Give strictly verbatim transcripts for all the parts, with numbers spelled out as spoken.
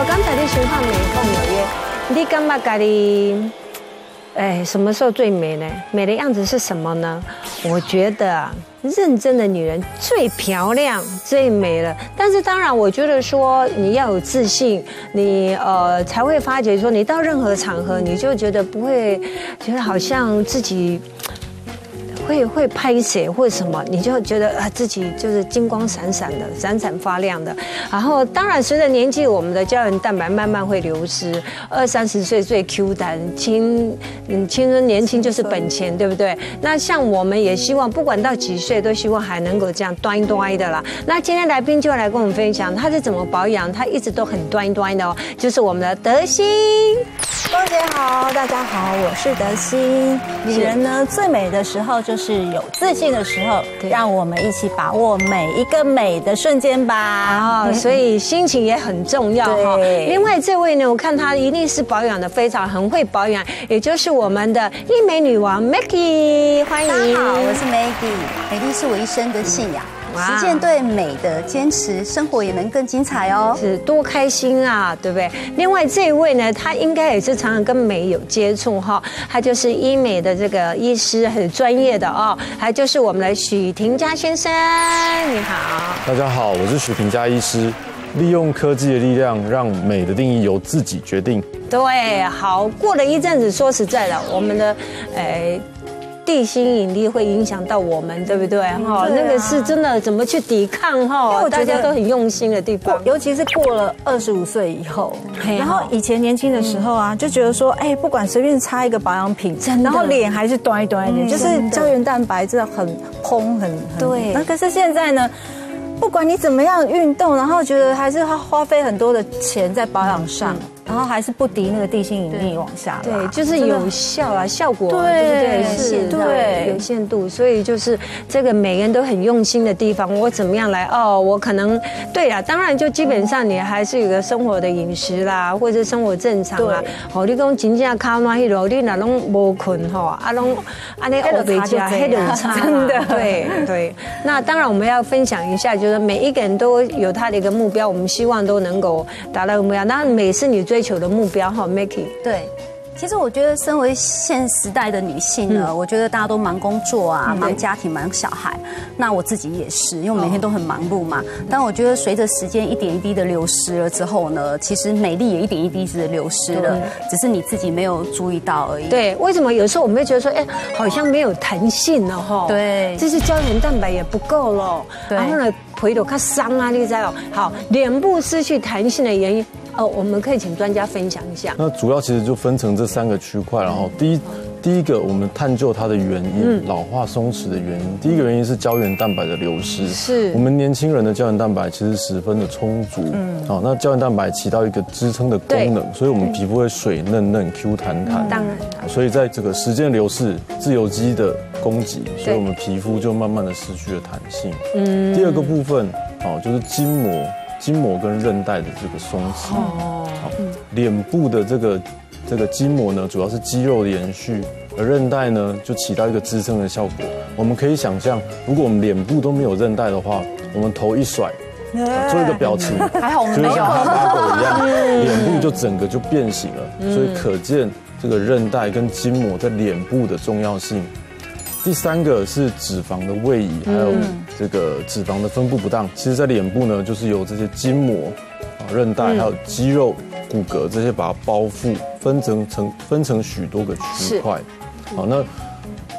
哦，刚才你想看美梦纽约，你感觉家己，哎，什么时候最美呢？美的样子是什么呢？我觉得啊，认真的女人最漂亮、最美了。但是当然，我觉得说你要有自信，你呃才会发觉说，你到任何场合，你就觉得不会觉得好像自己。 会会拍摄或什么，你就觉得啊自己就是金光闪闪的、闪闪发亮的。然后，当然随着年纪，我们的胶原蛋白慢慢会流失。二三十岁最 Q 弹，青嗯青春年轻就是本钱，对不对？那像我们也希望，不管到几岁，都希望还能够这样端一端的啦。那今天来宾就来跟我们分享他是怎么保养，他一直都很端一端的哦，就是我们的德心。 光姐好，大家好，我是德心。女人呢，最美的时候就是有自信的时候，让我们一起把握每一个美的瞬间吧。啊，所以心情也很重要哈。另外这位呢，我看她一定是保养的非常很会保养，也就是我们的医美女王 Maggie， 欢迎。大家好，我是 Maggie， 美丽是我一生的信仰。 实践对美的坚持，生活也能更精彩哦。是多开心啊，对不对？另外这一位呢，他应该也是常常跟美有接触哈，他就是医美的这个医师，很专业的哦。还就是我们的许廷嘉先生，你好。大家好，我是许廷嘉医师。利用科技的力量，让美的定义由自己决定。对，好。过了一阵子，说实在的，我们的诶。哎 地心引力会影响到我们，对不对？哈，那个是真的，怎么去抵抗？哈，大家都很用心的地方，尤其是过了二十五岁以后。然后以前年轻的时候啊，就觉得说，哎，不管随便擦一个保养品，然后脸还是端一端一点，就是胶原蛋白真的很蓬很对。那可是现在呢？ 不管你怎么样运动，然后觉得还是花费很多的钱在保养上，然后还是不敌那个地心引力往下。对，就是有效啊，效果对对对，有限度。所以就是这个每个人都很用心的地方，我怎么样来哦？我可能对啦，当然就基本上你还是有个生活的饮食啦，或者生活正常啦。哦，你讲真正靠那迄落，你那拢无困吼，啊拢安尼熬白加，黑豆茶真的对对。那当然我们要分享一下就。 就是每一个人都有他的一个目标，我们希望都能够达到目标。那美是你追求的目标哈 ，Maggie。对，其实我觉得身为现时代的女性呢，嗯、我觉得大家都忙工作啊，忙家庭，忙小孩。那我自己也是，因为我每天都很忙碌嘛。哦、但我觉得随着时间一点一滴的流失了之后呢，其实美丽也一点一滴的流失了，只是你自己没有注意到而已。对，为什么有时候我们会觉得说，哎，好像没有弹性了哈？对，这是胶原蛋白也不够了。对，然后呢？ 回头看伤啊，你知道？好，脸部失去弹性的原因，哦，我们可以请专家分享一下。那主要其实就分成这三个区块，然后第一，第一个我们探究它的原因，嗯、老化松弛的原因。第一个原因是胶原蛋白的流失，是我们年轻人的胶原蛋白其实十分的充足，嗯，好，那胶原蛋白起到一个支撑的功能，所以我们皮肤会水嫩嫩、Q 弹弹。当然，所以在这个时间流逝，自由基的。 攻击，所以我们皮肤就慢慢的失去了弹性。嗯，第二个部分，哦，就是筋膜、筋膜跟韧带的这个松弛。哦，好，脸部的这个这个筋膜呢，主要是肌肉的延续，而韧带呢，就起到一个支撑的效果。我们可以想象，如果我们脸部都没有韧带的话，我们头一甩。 做一个表情，还好我们没有，就像哈巴狗一样，脸部就整个就变形了。所以可见这个韧带跟筋膜在脸部的重要性。第三个是脂肪的位移，还有这个脂肪的分布不当。其实，在脸部呢，就是由这些筋膜、韧带还有肌肉、骨骼这些把它包覆，分成成分成许多个区块。好，那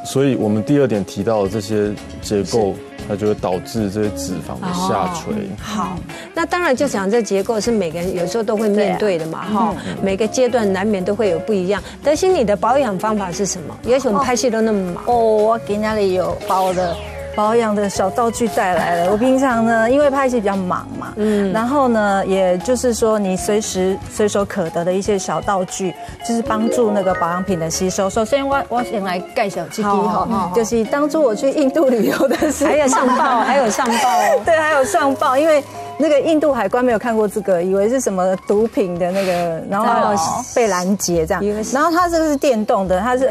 所以我们第二点提到的这些结构。 它就会导致这些脂肪的下垂。好，那当然就讲这结构是每个人有时候都会面对的嘛，哈，每个阶段难免都会有不一样。德心，你的保养方法是什么？也许我们拍戏都那么忙。哦，我给那里有把我的保养的小道具带来了。我平常呢，因为拍戏比较忙嘛，嗯，然后呢，也就是说你随时随手可得的一些小道具，就是帮助那个保养品的吸收。首先，我我先来介绍这个哈，就是当初我去印度旅游的时候。 上报还有上报哦，对，还有上报，因为那个印度海关没有看过这个，以为是什么毒品的那个，然后被拦截这样。然后它这个是电动的，它是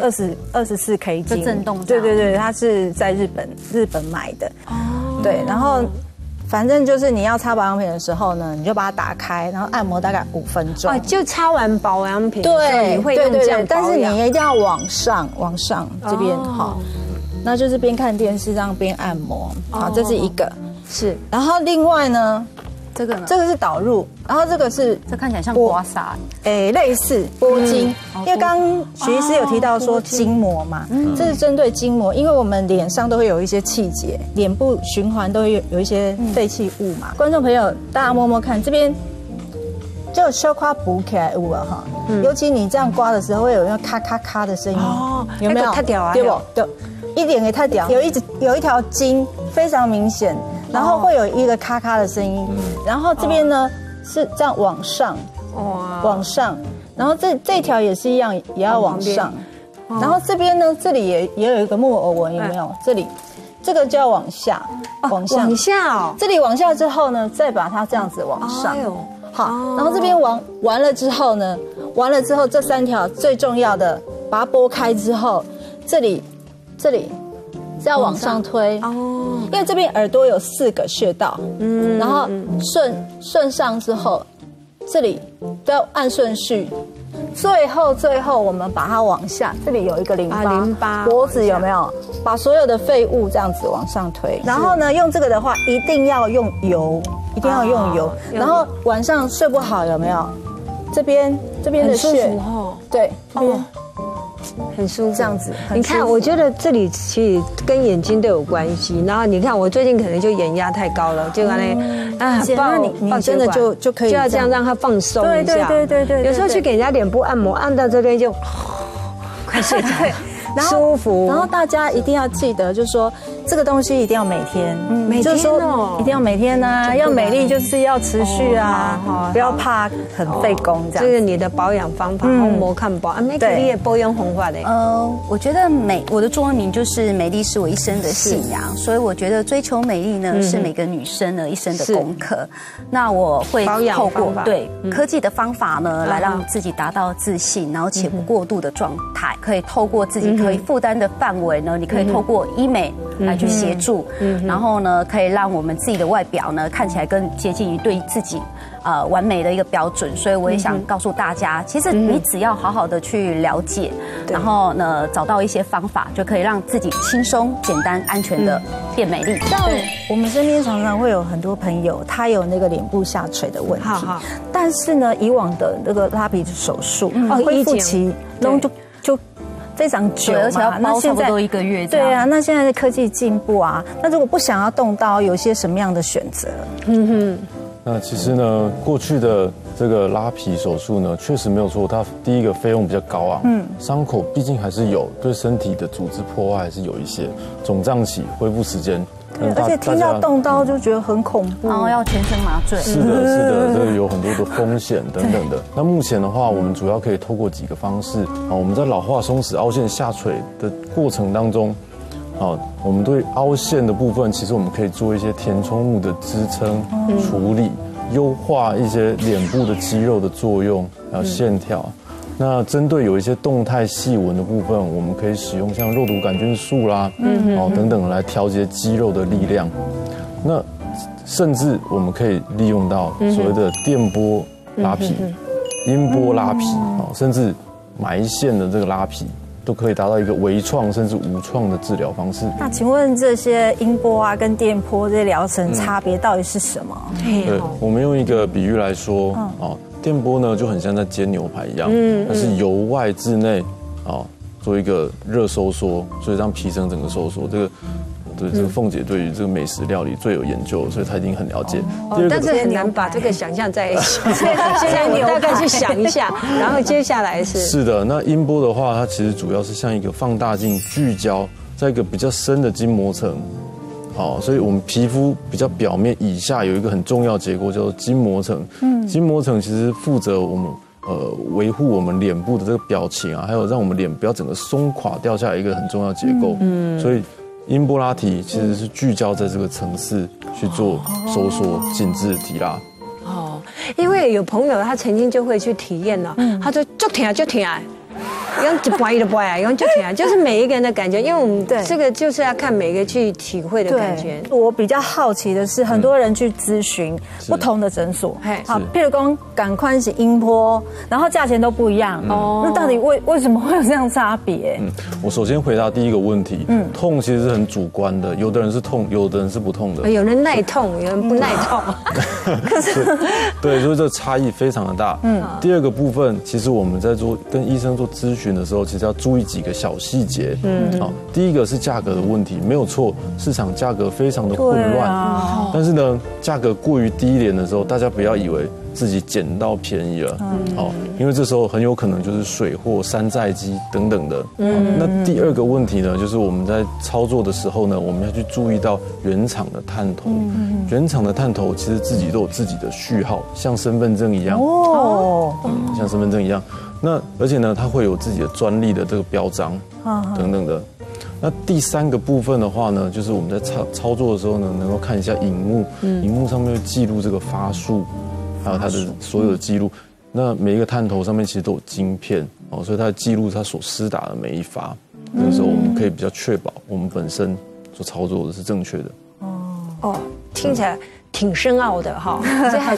二十四 K 斤，震动。对对对，它是在日本日本买的。哦，对，然后反正就是你要擦保养品的时候呢，你就把它打开，然后按摩大概五分钟。哦，就擦完保养品，对，你会用这样，但是你一定要往上，往上这边好，那就是边看电视这样边按摩。好，这是一个，是。然后另外呢，这个呢，这个是导入，然后这个是这看起来像刮痧，哎，类似拨筋，因为刚刚徐医师有提到说筋膜嘛，这是针对筋膜，因为我们脸上都会有一些气结，脸部循环都会有有一些废弃物嘛。观众朋友，大家摸摸看，这边就小夸补起来物了哈，尤其你这样刮的时候，会有那咔咔咔的声音，有没有？太屌啊！对不？对，一点也太屌，有一有一条筋非常明显。然后会有一个咔咔的声音，然后这边呢是这样往上，往上，然后这这条也是一样，也要往上，然后这边呢，这里也也有一个木偶纹，有没有？这里，这个就要往下，往下，往下，这里往下之后呢，再把它这样子往上，好，然后这边完完了之后呢，完了之后这三条最重要的，把它拨开之后，这里，这里。是要往上推哦，因为这边耳朵有四个穴道，嗯，然后顺顺上之后，这里都要按顺序，最后最后我们把它往下，这里有一个淋巴，淋巴脖子有没有？把所有的废物这样子往上推，然后呢，用这个的话一定要用油，一定要用油，然后晚上睡不好有没有？这边这边的穴，对，这边。很舒服，这样子。你看，我觉得这里其实跟眼睛都有关系。然后你看，我最近可能就眼压太高了，结果呢，啊，抱你真的就就可以就要这样让它放松一下。对对对对对。有时候去给人家脸部按摩，按到这边就快睡着，舒服。然后大家一定要记得，就是说这个东西一定要每天，每天哦，一定要每天啊，要美丽就是要持续啊，不要怕很费工这样。这是你的保养方法，按摩看保啊，每个你也保养红法的。呃，我觉得美，我的中文名就是美丽是我一生的信仰，所以我觉得追求美丽呢是每个女生呢一生的功课。那我会透过对科技的方法呢来让自己达到自信，然后且不过度的状态，可以透过自己可以负担的范围呢，你可以透过医美来去协助，然后呢，可以让我们自己的外表呢看起来更接近于对自己呃完美的一个标准。所以我也想告诉大家，其实你只要好好的去了解，然后呢找到一些方法，就可以让自己轻松、简单、安全的变美丽。像我们身边常常会有很多朋友，他有那个脸部下垂的问题，但是呢，以往的那个拉皮手术恢复期，然后就就。非常久嘛，那现在对啊，那现在的科技进步啊，那如果不想要动刀，有些什么样的选择？嗯哼，那其实呢，过去的这个拉皮手术呢，确实没有错，它第一个费用比较高啊，嗯，伤口毕竟还是有，对身体的组织破坏还是有一些，肿胀期、恢复时间。而且听到动刀就觉得很恐怖，然后要全身麻醉。是的，是的，这有很多的风险等等的。那目前的话，我们主要可以透过几个方式啊，我们在老化、松弛、凹陷、下垂的过程当中，啊，我们对凹陷的部分，其实我们可以做一些填充物的支撑处理，优化一些脸部的肌肉的作用，还有线条。那针对有一些动态细纹的部分，我们可以使用像肉毒杆菌素啦，嗯，哦等等来调节肌肉的力量。那甚至我们可以利用到所谓的电波拉皮、音波拉皮，哦，甚至埋线的这个拉皮，都可以达到一个微创甚至无创的治疗方式。那请问这些音波啊跟电波这些疗程差别到底是什么？对，我们用一个比喻来说，哦。电波呢就很像在煎牛排一样，它是由外至内啊做一个热收缩，所以让皮层整个收缩。这个对这个凤姐对于这个美食料理最有研究，所以她已经很了解。但是很难把这个想象在一起。现在我大概去想一下，然后接下来是是的。那音波的话，它其实主要是像一个放大镜聚焦在一个比较深的筋膜层。好，所以我们皮肤比较表面以下有一个很重要结构叫做筋膜层。嗯，筋膜层其实负责我们呃维护我们脸部的这个表情啊，还有让我们脸不要整个松垮掉下来一个很重要结构。嗯，所以音波拉提其实是聚焦在这个层次去做收缩、紧致、提拉。哦，因为有朋友他曾经就会去体验了，他说就停啊就停啊。用一掰一掰啊，用就这样，就是每一个人的感觉，因为我们这个就是要看每个去体会的感觉。我比较好奇的是，很多人去咨询不同的诊所，好，譬如讲感宽型音波，然后价钱都不一样，哦，那到底为为什么会有这样差别？嗯，我首先回答第一个问题，嗯，痛其实是很主观的，有的人是痛，有的人是不痛的，有人耐痛，有人不耐痛，可是，对，所以这差异非常的大。嗯，第二个部分，其实我们在做跟医生做咨询的时候，其实要注意几个小细节。嗯，好，第一个是价格的问题，没有错，市场价格非常的混乱，但是呢，价格过于低廉的时候，大家不要以为自己捡到便宜了，好，因为这时候很有可能就是水货、山寨机等等的。那第二个问题呢，就是我们在操作的时候呢，我们要去注意到原厂的探头，原厂的探头其实自己都有自己的序号，像身份证一样，哦，像身份证一样。那而且呢，它会有自己的专利的这个标章，等等的。那第三个部分的话呢，就是我们在操操作的时候呢，能够看一下荧幕，荧幕上面会记录这个发数。还有它的所有的记录，那每一个探头上面其实都有晶片哦，所以它记录它所施打的每一发，那个时候我们可以比较确保我们本身所操作的是正确的。哦，听起来挺深奥的哈，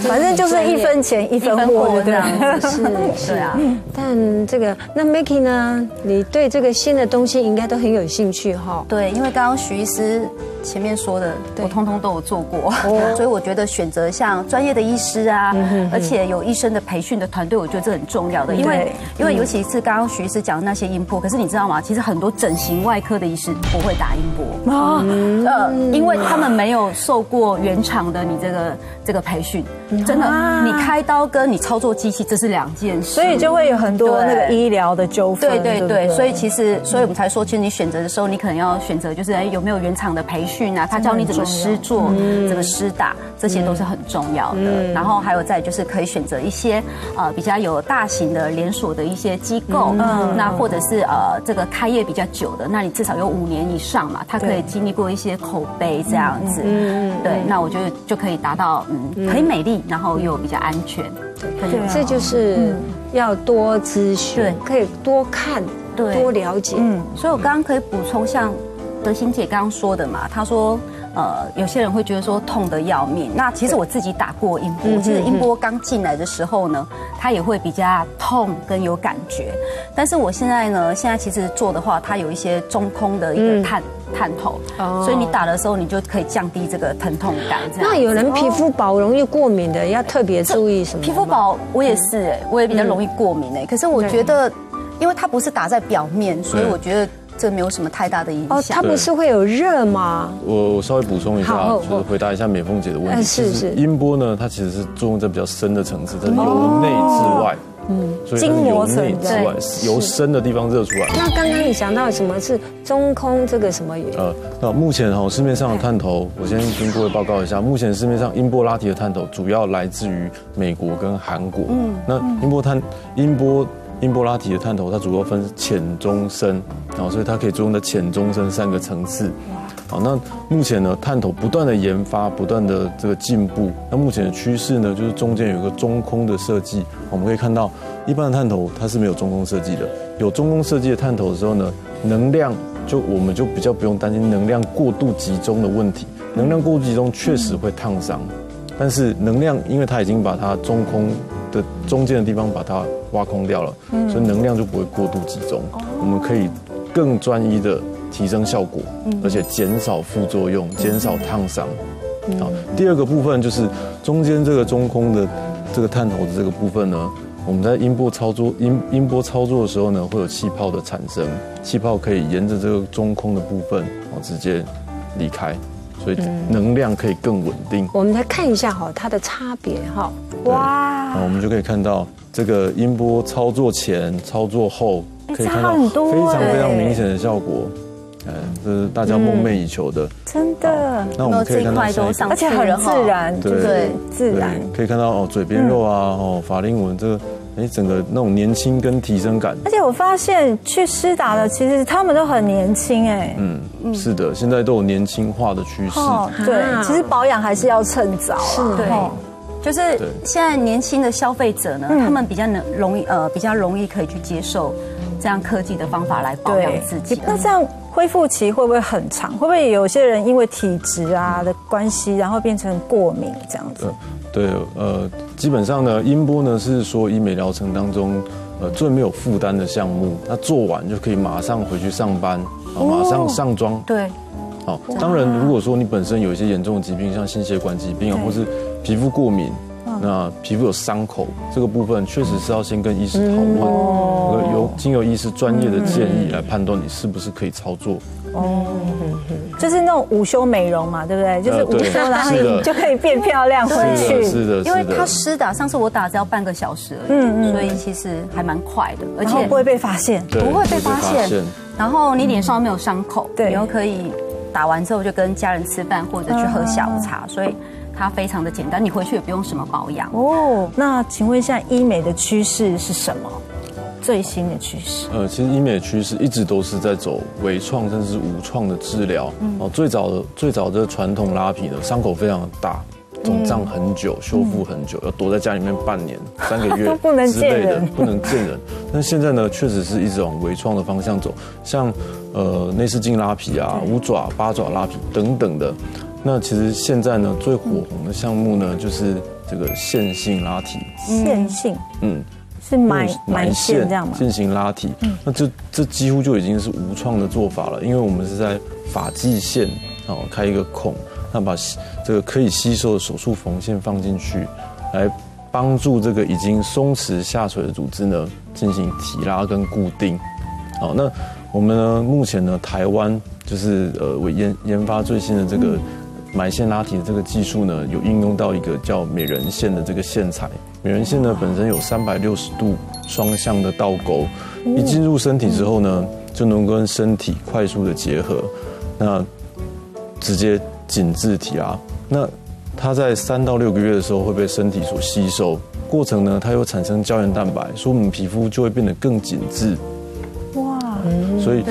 反正就是一分钱一分货这样子，是是啊。但这个那 Maggie 呢，你对这个新的东西应该都很有兴趣哈？对，因为刚刚徐医师前面说的，我通通都有做过，所以我觉得选择像专业的医师啊，而且有医生的培训的团队，我觉得这很重要的，因为因为尤其是刚刚徐医师讲的那些音波，可是你知道吗？其实很多整形外科的医师不会打音波啊，呃，因为他们没有受过原厂的你这个这个培训，真的，你开刀跟你操作机器这是两件事，所以就会有很多那个医疗的纠纷。对对对，所以其实所以我们才说，其实你选择的时候，你可能要选择就是哎有没有原厂的培训。训啊，他教你怎么施做、怎么施打，这些都是很重要的。然后还有再就是可以选择一些呃比较有大型的连锁的一些机构，那或者是呃这个开业比较久的，那你至少有五年以上嘛，他可以经历过一些口碑这样子。对，那我觉得就可以达到嗯，可以美丽，然后又比较安全。对，这就是要多咨询，可以多看、多了解。嗯，所以我刚刚可以补充像德心姐刚刚说的嘛，她说，呃，有些人会觉得说痛得要命。那其实我自己打过音波，其实音波刚进来的时候呢，它也会比较痛跟有感觉。但是我现在呢，现在其实做的话，它有一些中空的一个探探头，所以你打的时候，你就可以降低这个疼痛感。那有人皮肤薄容易过敏的，要特别注意什么？皮肤薄，我也是哎，我也比较容易过敏哎。可是我觉得，因为它不是打在表面，所以我觉得这没有什么太大的影响。哦，它不是会有热吗？我我稍微补充一下，就是回答一下美凤姐的问题。是是。音波呢，它其实是作用在比较深的层次，它是由内至外，嗯，所以由内至外，由深的地方热出来。那刚刚你讲到什么是中空这个什么？呃，那目前哈市面上的探头，我先跟各位报告一下，目前市面上音波拉提的探头主要来自于美国跟韩国。嗯，那音波探音波。音波拉提的探头，它主要分浅、中、深，然后所以它可以作用在浅、中、深三个层次。好，那目前呢，探头不断的研发，不断的这个进步。那目前的趋势呢，就是中间有一个中空的设计。我们可以看到，一般的探头它是没有中空设计的。有中空设计的探头的时候呢，能量就我们就比较不用担心能量过度集中的问题。能量过度集中确实会烫伤，但是能量因为它已经把它中空的中间的地方把它挖空掉了，所以能量就不会过度集中，我们可以更专一的提升效果，而且减少副作用，减少烫伤。好，第二个部分就是中间这个中空的这个探头的这个部分呢，我们在音波操作音音波操作的时候呢，会有气泡的产生，气泡可以沿着这个中空的部分哦直接离开。所以能量可以更稳定。我们来看一下哈，它的差别哈。哇！我们就可以看到这个音波操作前、操作后，可以看到非常非常明显的效果。嗯，这是大家梦寐以求的。真的。那我们可以看到，而且很自然，对，自然。可以看到哦，嘴边肉啊，哦，法令纹这个。哎，整个那种年轻跟提升感，而且我发现去施打的其实他们都很年轻哎。嗯，是的，现在都有年轻化的趋势。对，其实保养还是要趁早。是，对。就是现在年轻的消费者呢，他们比较能容易呃比较容易可以去接受这样科技的方法来保养自己。那这样恢复期会不会很长？会不会有些人因为体质啊的关系，然后变成过敏这样子？对，呃，基本上呢，音波呢是说医美疗程当中。 呃，最没有负担的项目，那做完就可以马上回去上班，啊，马上上妆。对，好，当然，如果说你本身有一些严重的疾病，像心血管疾病啊，或是皮肤过敏，那皮肤有伤口这个部分，确实是要先跟医师讨论，由经由医师专业的建议来判断你是不是可以操作。哦，就是那种午休美容嘛，对不对？就是午休，然后你就可以变漂亮回去。是的，因为它施打，上次我打只要半个小时而已，嗯嗯，所以其实还蛮快的，而且不会被发现，不会被发现。然后你脸上没有伤口，对，你又可以打完之后就跟家人吃饭或者去喝下午茶，所以它非常的简单，你回去也不用什么保养。哦，那请问一下，医美的趋势是什么？ 最新的趋势，呃，其实医美趋势一直都是在走微创甚至无创的治疗。哦，最早的最早的传统拉皮呢，伤口非常大，肿胀很久，修复很久，要躲在家里面半年、三个月之类的，不能见人。但现在呢，确实是一直往微创的方向走，像呃内视镜拉皮啊、五爪、八爪拉皮等等的。那其实现在呢，最火红的项目呢，就是这个线性拉提。线性，嗯。 是埋埋线这样吗？进行拉提，嗯、那这这几乎就已经是无创的做法了，因为我们是在发际线哦开一个孔，那把这个可以吸收的手术缝线放进去，来帮助这个已经松弛下垂的组织呢进行提拉跟固定。好，那我们呢目前呢台湾就是呃我研研发最新的这个。嗯 埋线拉提的这个技术呢，有应用到一个叫美人线的这个线材。美人线呢本身有三百六十度双向的倒钩，一进入身体之后呢，就能跟身体快速的结合，那直接紧致提拉。那它在三到六个月的时候会被身体所吸收，过程呢它又产生胶原蛋白，所以我们皮肤就会变得更紧致。哇！所以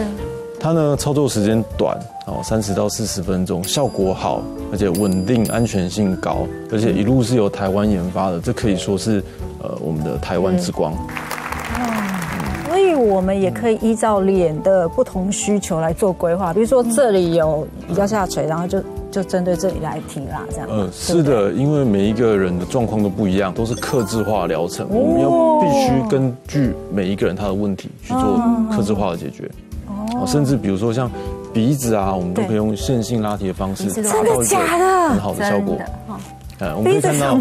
它呢操作时间短。 哦，三十到四十分钟，效果好，而且稳定，安全性高，而且一路是由台湾研发的，这可以说是呃我们的台湾之光。所以我们也可以依照脸的不同需求来做规划，比如说这里有比较下垂，然后就就针对这里来提啦，这样。嗯，是的，因为每一个人的状况都不一样，都是客制化疗程，我们要必须根据每一个人他的问题去做客制化的解决。哦，甚至比如说像。 鼻子啊，我们都可以用线性拉提的方式达到一个很好的效果。哎，我们可以看到，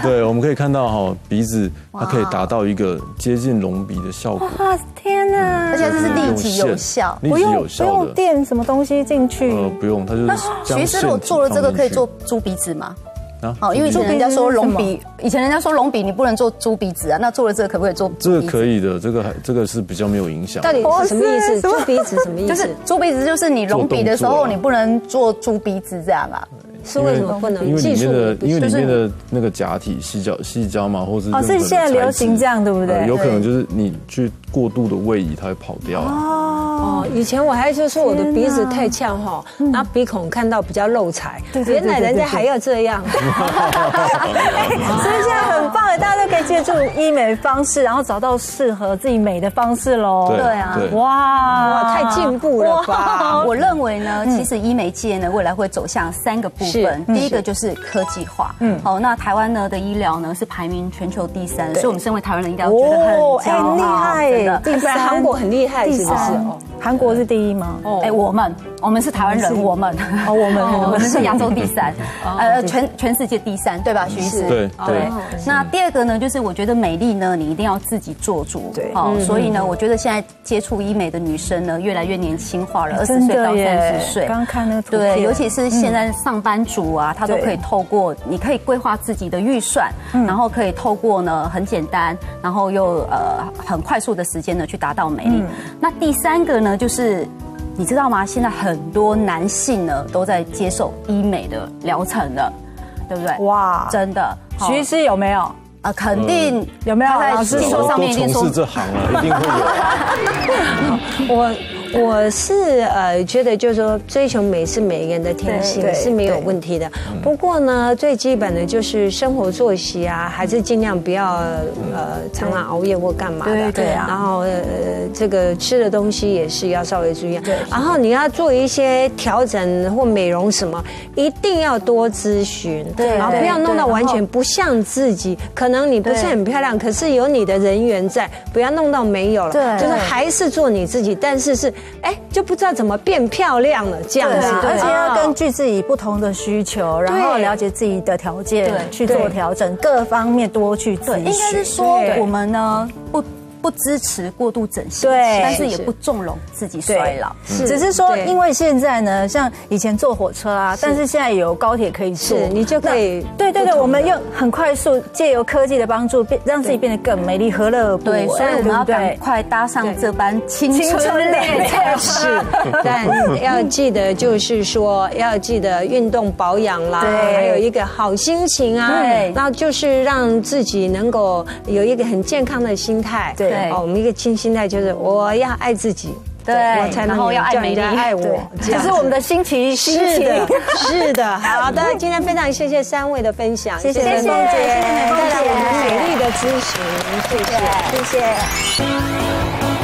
对，我们可以看到哈，鼻子它可以达到一个接近隆鼻的效果。哇，天哪！而且这是立即有效，不用不用垫什么东西进去。呃，不用，它就是。那徐医师，如果做了这个，可以做猪鼻子吗？ 好，因为以前人家说隆鼻，以前人家说隆鼻你不能做猪鼻子啊，那做了这个可不可以做？这个可以的，这个还这个是比较没有影响。到底什么意思？猪鼻子什么意思？就是猪鼻子就是你隆鼻的时候你不能做猪鼻子这样啊？是为什么不能？因为里面的因为里面的那个假体细胶细胶嘛，或是哦，是现在流行这样对不对？有可能就是你去过度的位移，它会跑掉。哦，以前我还就说我的鼻子太翘哈，然后鼻孔看到比较漏财，原来人家还要这样。 所以现在很棒的，大家都可以借助医美方式，然后找到适合自己美的方式喽。对啊，哇，太进步了吧！我认为呢，其实医美界呢未来会走向三个部分，第一个就是科技化。嗯，好，那台湾呢的医疗呢是排名全球第三，所以我们身为台湾人应该觉得很骄傲。厉害，真的。第三，韩国很厉害，是不是？韩国是第一吗？哎，我们我们是台湾人，我们哦，我们我们是亚洲第三，呃，全全世界。 第三，对吧，徐医师？对对。那第二个呢，就是我觉得美丽呢，你一定要自己做主。对。好，所以呢，我觉得现在接触医美的女生呢，越来越年轻化了，二十岁到三十岁。刚看那个图片。对，尤其是现在上班族啊，她都可以透过，你可以规划自己的预算，然后可以透过呢很简单，然后又呃很快速的时间呢去达到美丽。那第三个呢，就是。 你知道吗？现在很多男性呢都在接受医美的疗程了，对不对？哇，真的，徐医师有没有？啊，肯定有没有？老师说上面一定说，我都从事这行了，一定会有。我我是呃觉得就是说追求美是每个人的天性是没有问题的，不过呢最基本的就是生活作息啊，还是尽量不要呃常常熬夜或干嘛的，对对啊，然后呃这个吃的东西也是要稍微注意，对，然后你要做一些调整或美容什么，一定要多咨询，对，然后不要弄到完全不像自己，可能你不是很漂亮，可是有你的人缘在，不要弄到没有了，对，就是还是做你自己，但是是哎就不知道怎么变漂亮了这样子，而且要根据自己不同的需求，然后了解自己的条件去做调整，各方面多去咨询。应该是说我们呢不。不支持过度整形，对，但是也不纵容自己衰老，只是说，因为现在呢，像以前坐火车啊，但是现在有高铁可以坐，你就可以，对对对，我们用很快速借由科技的帮助，变让自己变得更美丽，何乐而不为？对，所以我们要赶快搭上这班青春列车。但要记得就是说，要记得运动保养啦，还有一个好心情啊，对，那就是让自己能够有一个很健康的心态，对。哦，我们一个新心态就是我要爱自己，对，我才能叫人家爱我。这是我们的星期一心情，是的。好的，今天非常谢谢三位的分享，谢谢美凤姐，带来我们美丽的咨询，谢谢，谢谢。